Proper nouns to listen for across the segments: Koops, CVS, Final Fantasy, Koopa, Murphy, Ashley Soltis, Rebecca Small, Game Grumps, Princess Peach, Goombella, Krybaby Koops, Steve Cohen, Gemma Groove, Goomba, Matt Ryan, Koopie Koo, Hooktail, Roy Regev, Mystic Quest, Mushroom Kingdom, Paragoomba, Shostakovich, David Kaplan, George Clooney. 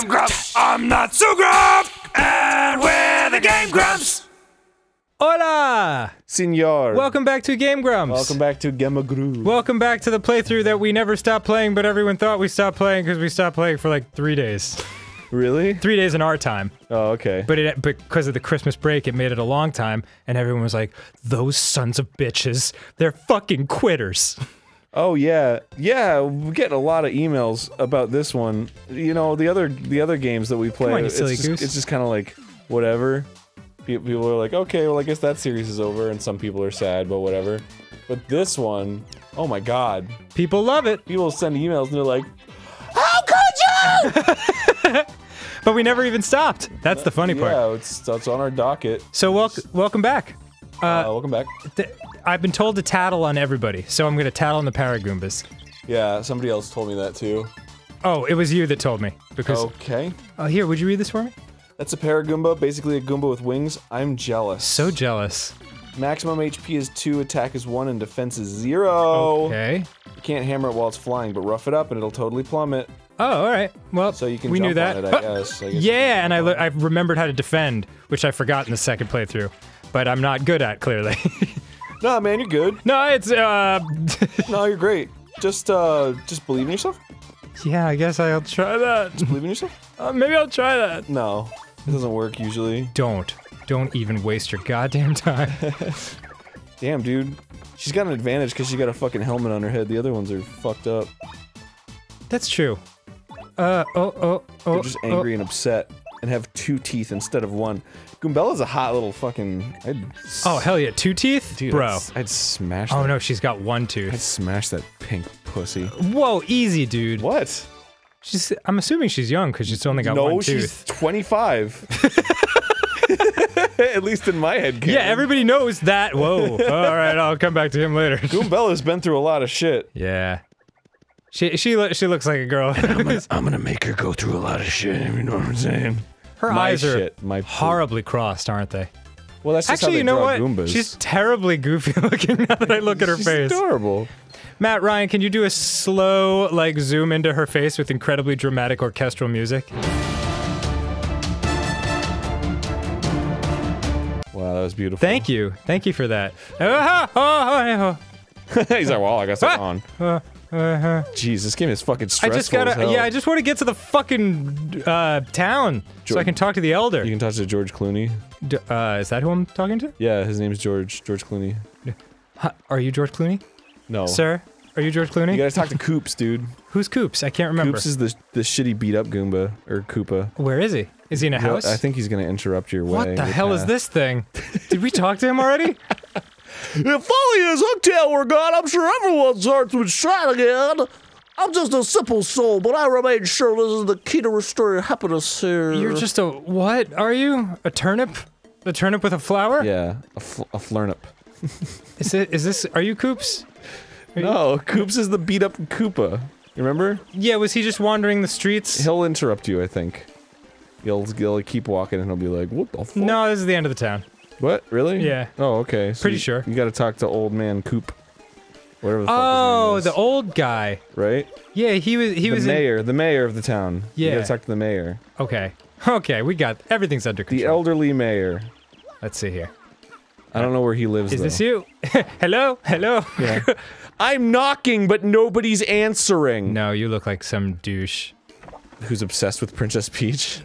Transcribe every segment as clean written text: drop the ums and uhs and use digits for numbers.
I'm Grump, I'm not so Grump, and we're the Game Grumps! Hola! Senor. Welcome back to Game Grumps. Welcome back to Gemma Groove. Welcome back to the playthrough that we never stopped playing, but everyone thought we stopped playing because we stopped playing for like 3 days. Really? 3 days in our time. Oh, okay. But it, because of the Christmas break, it made it a long time, and everyone was like, those sons of bitches, they're fucking quitters. Oh yeah, yeah. We get a lot of emails about this one. You know, the other games that we play. Come on, you silly goose. It's just kind of like whatever. People are like, okay, well, I guess that series is over, and some people are sad, but whatever. But this one, oh my god, people love it. People send emails and they're like, how could you? But we never even stopped. That's the funny part. Yeah, it's on our docket. So welcome back. Welcome back. I've been told to tattle on everybody, so I'm gonna tattle on the Paragoombas. Yeah, somebody else told me that too. Oh, it was you that told me, because... Okay. Here, would you read this for me? That's a Paragoomba, basically a Goomba with wings. I'm jealous. So jealous. Maximum HP is 2, attack is 1, and defense is 0. Okay. You can't hammer it while it's flying, but rough it up and it'll totally plummet. Oh, alright. Well, so you can we knew that. It, I guess yeah, and I remembered how to defend, which I forgot in the second playthrough. But I'm not good at, clearly. Nah, man, you're good. No, it's, no, you're great. Just believe in yourself? Yeah, I guess I'll try that. Just believe in yourself? Maybe I'll try that. No, it doesn't work usually. Don't even waste your goddamn time. Damn, dude. She's got an advantage because she got a fucking helmet on her head. The other ones are fucked up. That's true. They're just angry and upset. And have 2 teeth instead of 1. Goombella's a hot little fucking... oh, hell yeah. 2 teeth? Dude, bro. I'd smash that. Oh no, she's got 1 tooth. I'd smash that pink pussy. Whoa, easy, dude. What? She's... I'm assuming she's young, because she's only got 1 tooth. No, she's 25. At least in my head, Karen. Yeah, everybody knows that. Whoa. Alright, I'll come back to him later. Goombella's been through a lot of shit. Yeah. She looks like a girl. I'm gonna make her go through a lot of shit, you know what I'm saying? Her eyes are horribly crossed, aren't they? Well, that's just actually, you know what? Goombas. She's terribly goofy looking now that I look at her face. She's adorable. Matt Ryan, can you do a slow, like, zoom into her face with incredibly dramatic orchestral music? Wow, that was beautiful. Thank you for that. He's like, well, I guess I'm on. Jeez, this game is fucking stressful. I just want to get to the fucking town so I can talk to the elder. You can talk to George Clooney. Is that who I'm talking to? Yeah, his name's George Clooney. Are you George Clooney? No. Sir, are you George Clooney? You gotta talk to Koops, dude. Who's Koops? I can't remember. Koops is the shitty beat up Goomba or Koopa. Where is he? Is he in a house? I think he's gonna interrupt your way. What the hell is this thing? Did we talk to him already? If only his Hooktail were gone, I'm sure everyone's hearts would shine again. I'm just a simple soul, but I remain sure this is the key to restoring happiness here. You're just a what? Are you a turnip? A turnip with a flower? Yeah, a flurnip. Is it? Is this? Are you Koops? No, Koops is the beat up Koopa. Remember? Yeah, was he just wandering the streets? He'll interrupt you, I think. He'll keep walking, and he'll be like, "What the fuck?" No, this is the end of the town. What? Really? Yeah. Oh, okay. So Pretty sure. You gotta talk to old man Koop. Whatever the fuck his name is. The old guy. Right? Yeah, he was the mayor, the mayor of the town. Yeah. You gotta talk to the mayor. Okay. Okay, we got- everything's under control. The elderly mayor. Let's see here. I don't know where he lives, though. Is this you? Hello? Hello? Yeah. I'm knocking, but nobody's answering! No, you look like some douche. Who's obsessed with Princess Peach?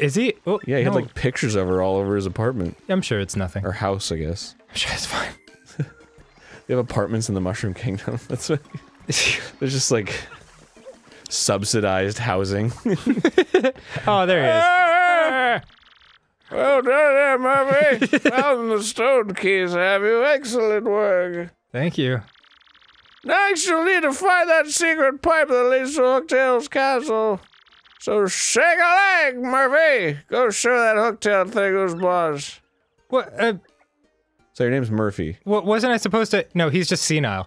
Is he? Oh, yeah, he had like pictures of her all over his apartment. I'm sure it's nothing. Or house, I guess. I'm sure it's fine. They have apartments in the Mushroom Kingdom. That's what. There's just like subsidized housing. Oh, there he is. Well done there, Murphy. Found the stone keys, have you? Excellent work. Thank you. Next, you'll need to find that secret pipe that leads to Hooktail's castle. So shake a leg, Murphy! Go show that Hooktail thing who's boss. What, So your name's Murphy. What, wasn't I supposed to- no, he's just senile.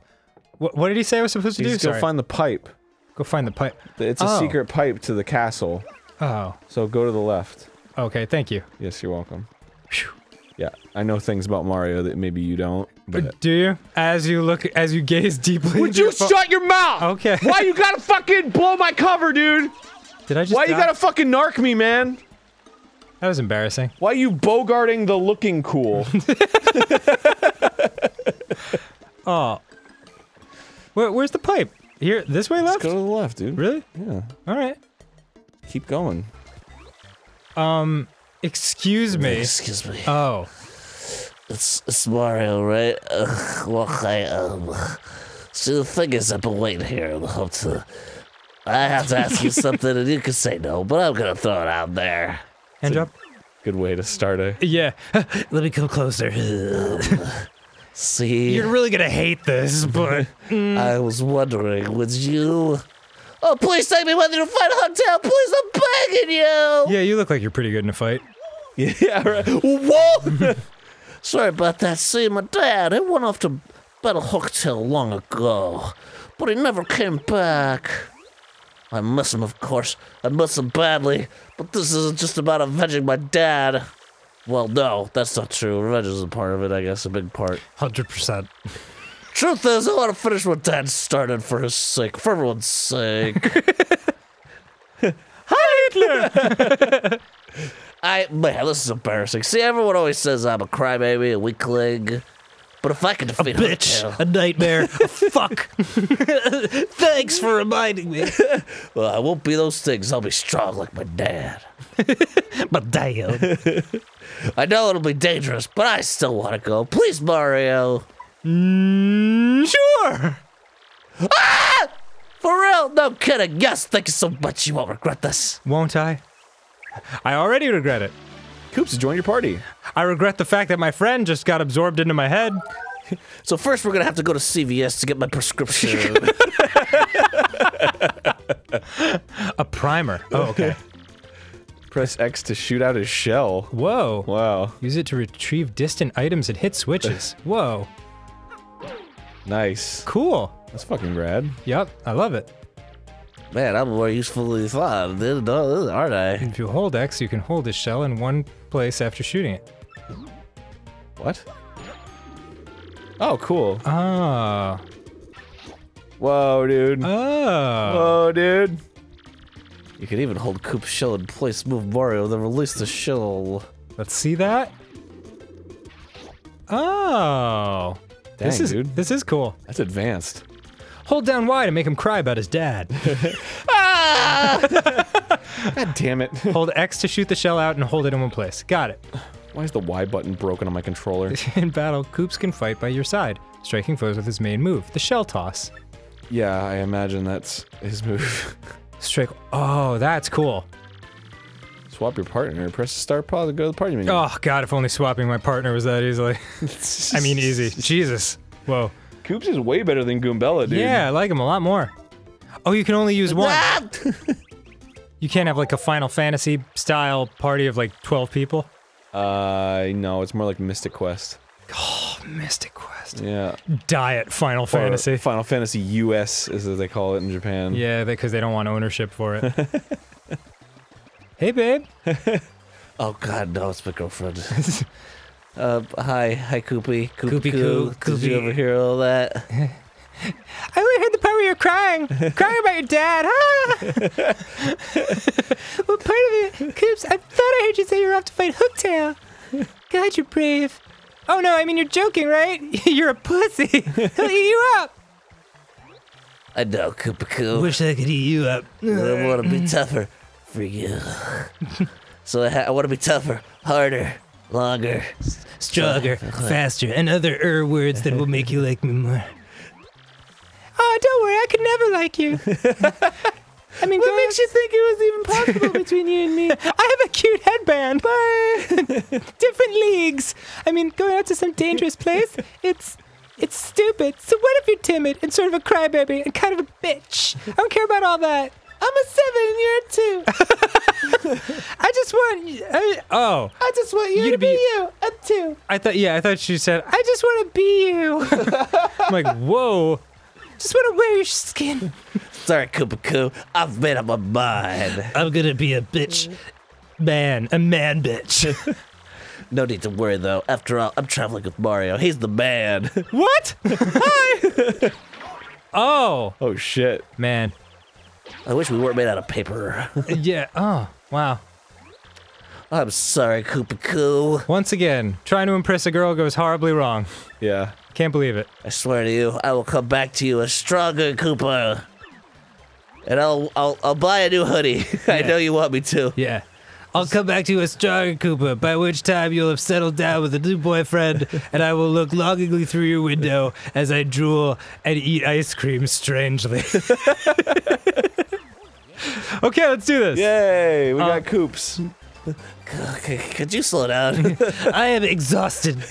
What did he say I was supposed to do? Sorry. Go find the pipe. Go find the pipe. It's a secret pipe to the castle. Oh. So go to the left. Okay, thank you. Yes, you're welcome. Whew. Yeah, I know things about Mario that maybe you don't, but... Do you? As you gaze deeply- Would you shut your mouth?! Okay. Why you gotta fucking blow my cover, dude?! Did I just Why die? You gotta fucking narc me, man? That was embarrassing. Why are you bogarting the looking cool? Oh. Where's the pipe? Here, this way left? Let's go to the left, dude. Really? Yeah. Alright. Keep going. Excuse me. Excuse me. Oh. It's Mario, right? Well, see, the thing is, I've been waiting here in the hope to... I have to ask you something, and you can say no, but I'm gonna throw it out there. Hand job? Good way to start a... Yeah. Let me come closer. See... You're really gonna hate this, but... I was wondering, would you... Oh, please take me with you to fight Hooktail! Please, I'm begging you! Yeah, you look like you're pretty good in a fight. Yeah, right. Whoa! Sorry about that. See, my dad, he went off to battle Hooktail long ago, but he never came back. I miss him, of course. I miss him badly, but this isn't just about avenging my dad. Well, no, that's not true. Revenge is a part of it, I guess, a big part. 100%. Truth is, I want to finish what Dad started for his sake, for everyone's sake. Hi, Hitler! Man, this is embarrassing. See, everyone always says I'm a crybaby, a weakling. But if I could defeat a bitch, a nightmare, a fuck. Thanks for reminding me. Well, I won't be those things. I'll be strong like my dad. But damn. I know it'll be dangerous, but I still want to go. Please, Mario. Sure. Ah! For real? No kidding. Yes, thank you so much. You won't regret this. Won't I? I already regret it. Koops, join your party. I regret the fact that my friend just got absorbed into my head. So first we're gonna have to go to CVS to get my prescription. A primer. Oh, okay. Press X to shoot out his shell. Whoa. Wow. Use it to retrieve distant items and hit switches. Whoa. Nice. Cool. That's fucking rad. Yep, I love it. Man, I'm more useful than you thought, aren't I? If you hold X, you can hold his shell in one place after shooting it. What? Oh, cool. Ah. Whoa, dude. Oh. Whoa, dude. You can even hold Koop's shell in place, move Mario, then release the shell. Let's see that. Oh. Dang, this is, dude. This is cool. That's advanced. Hold down Y to make him cry about his dad. Ah! God damn it. Hold X to shoot the shell out and hold it in one place. Got it. Why is the Y button broken on my controller? In battle, Koops can fight by your side, striking foes with his main move, the shell toss. Yeah, I imagine that's his move. Strike. Oh, that's cool. Swap your partner, press the star pause and go to the party menu. Oh god, if only swapping my partner was that easily. I mean easy. Jesus. Whoa. Koops is way better than Goombella, dude. Yeah, I like him a lot more. Oh, you can only use one. You can't have like a Final Fantasy style party of like 12 people? No, it's more like Mystic Quest. Oh, Mystic Quest. Yeah. Diet Final Fantasy. Final Fantasy US is as they call it in Japan. Yeah, because they don't want ownership for it. Hey, babe. Oh god, no, it's my girlfriend. Hi Koopie. Koopie Koo. Did you ever hear all that? I only heard the part where you're crying. Crying about your dad, huh? Well, part of it, Koops, I thought I heard you say you were off to fight Hooktail. God, you're brave. Oh no, I mean you're joking, right? You're a pussy. He'll eat you up. I know, Koopie Koo. Wish I could eat you up. I don't want to be tougher for you. So I want to be tougher, harder. Longer, stronger, faster, and other words that will make you like me more. Oh, don't worry, I could never like you. I mean, what makes you think it was even possible between you and me? I have a cute headband. Different leagues. I mean, going out to some dangerous place, it's stupid. So what if you're timid and sort of a crybaby and kind of a bitch? I don't care about all that. I'm a 7 and you're a 2. I just want I just want you to be you, a 2. I thought she said, I just want to be you. I'm like, whoa. Just want to wear your skin. Sorry, Koopa Koo. I've made up my mind. I'm going to be a bitch. Man, a man bitch. No need to worry, though. After all, I'm traveling with Mario. He's the man. What? Hi. Oh. Oh, shit. Man. I wish we weren't made out of paper. Yeah. Oh, wow. I'm sorry, Koopie Koo. Once again, trying to impress a girl goes horribly wrong. Yeah. Can't believe it. I swear to you, I will come back to you a stronger Koopa. And I'll buy a new hoodie. Yeah. I know you want me to. Yeah. I'll come back to you a stronger Koopa, by which time you'll have settled down with a new boyfriend, and I will look longingly through your window as I drool and eat ice cream strangely. Okay, let's do this. Yay, we got Koops. Could you slow down? I am exhausted.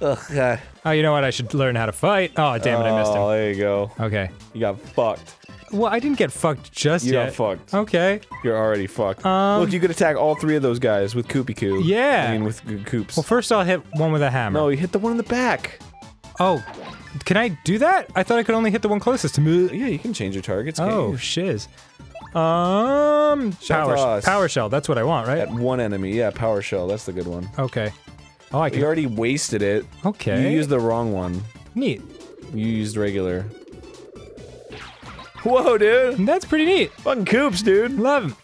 Oh, God. Oh, you know what? I should learn how to fight. Oh, damn it, I missed him. Oh, there you go. Okay. You got fucked. Well, I didn't get fucked just yet. You got fucked. Okay. You're already fucked. Look, you could attack all three of those guys with Koopie Koo. Yeah. I mean, with Koops. Well, first I'll hit one with a hammer. No, you hit the one in the back. Oh. Can I do that? I thought I could only hit the one closest to me. Yeah, you can change your targets. Oh, shiz. Power shell. That's what I want, right? At one enemy. Yeah, power shell. That's the good one. Okay. Oh, I can. You already wasted it. Okay. You used the wrong one. Neat. You used regular. Whoa, dude! That's pretty neat! Fucking Koops, dude! Love him!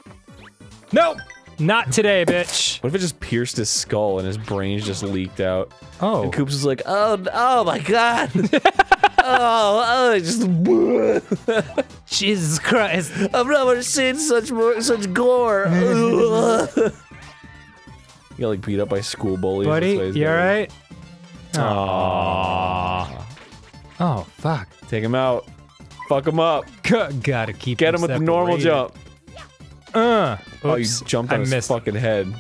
Nope! Not today, bitch! What if it just pierced his skull and his brains just leaked out? Oh. And Koops was like, oh my god! oh, just... Jesus Christ! I've never seen such gore! You got, like, beat up by school bullies. Buddy, you alright? Aww. Oh, fuck. Take him out. Fuck him up. Gotta keep him with the normal jump. Oops. Oh, you jumped on his fucking head.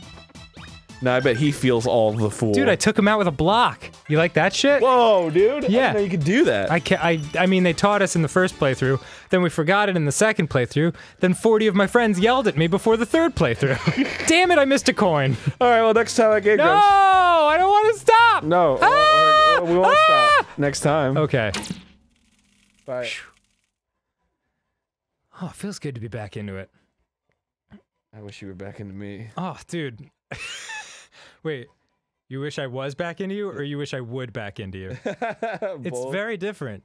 Now I bet he feels all the fool. Dude, I took him out with a block. You like that shit? Whoa, dude. Yeah. I didn't know you could do that. I mean, they taught us in the first playthrough, then we forgot it in the second playthrough, then 40 of my friends yelled at me before the third playthrough. Damn it, I missed a coin. Alright, well, next time I get Grumps. No, I don't want to stop. No. Ah! We won't stop. Next time. Okay. Bye. Oh, it feels good to be back into it. I wish you were back into me. Oh, dude. Wait, you wish I was back into you, or you wish I would back into you? It's very different.